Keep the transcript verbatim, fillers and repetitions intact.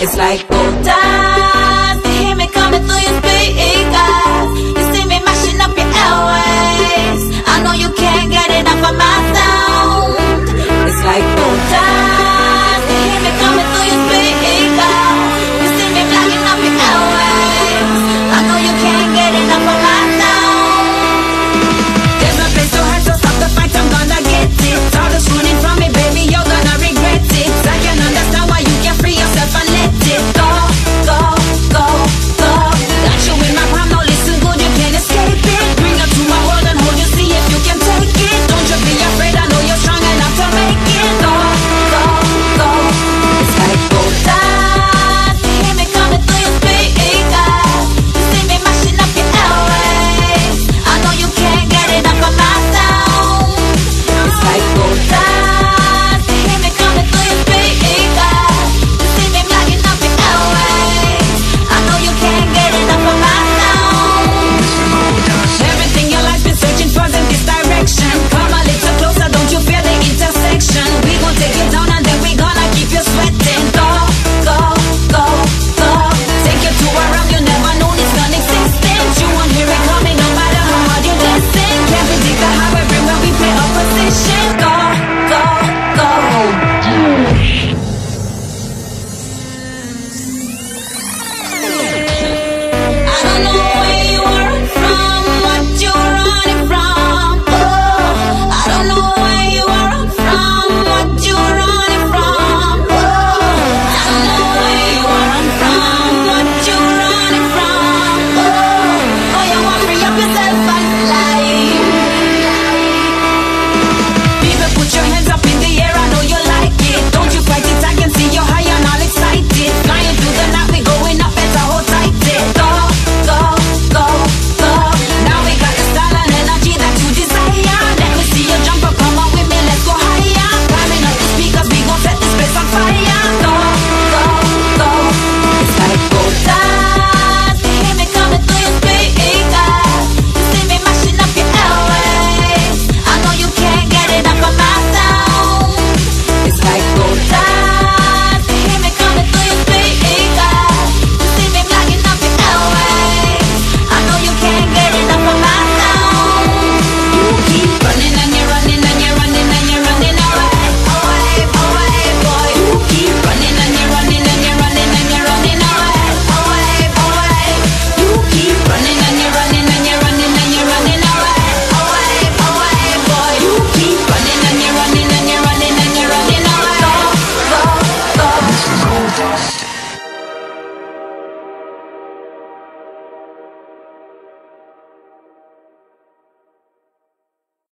It's like botas.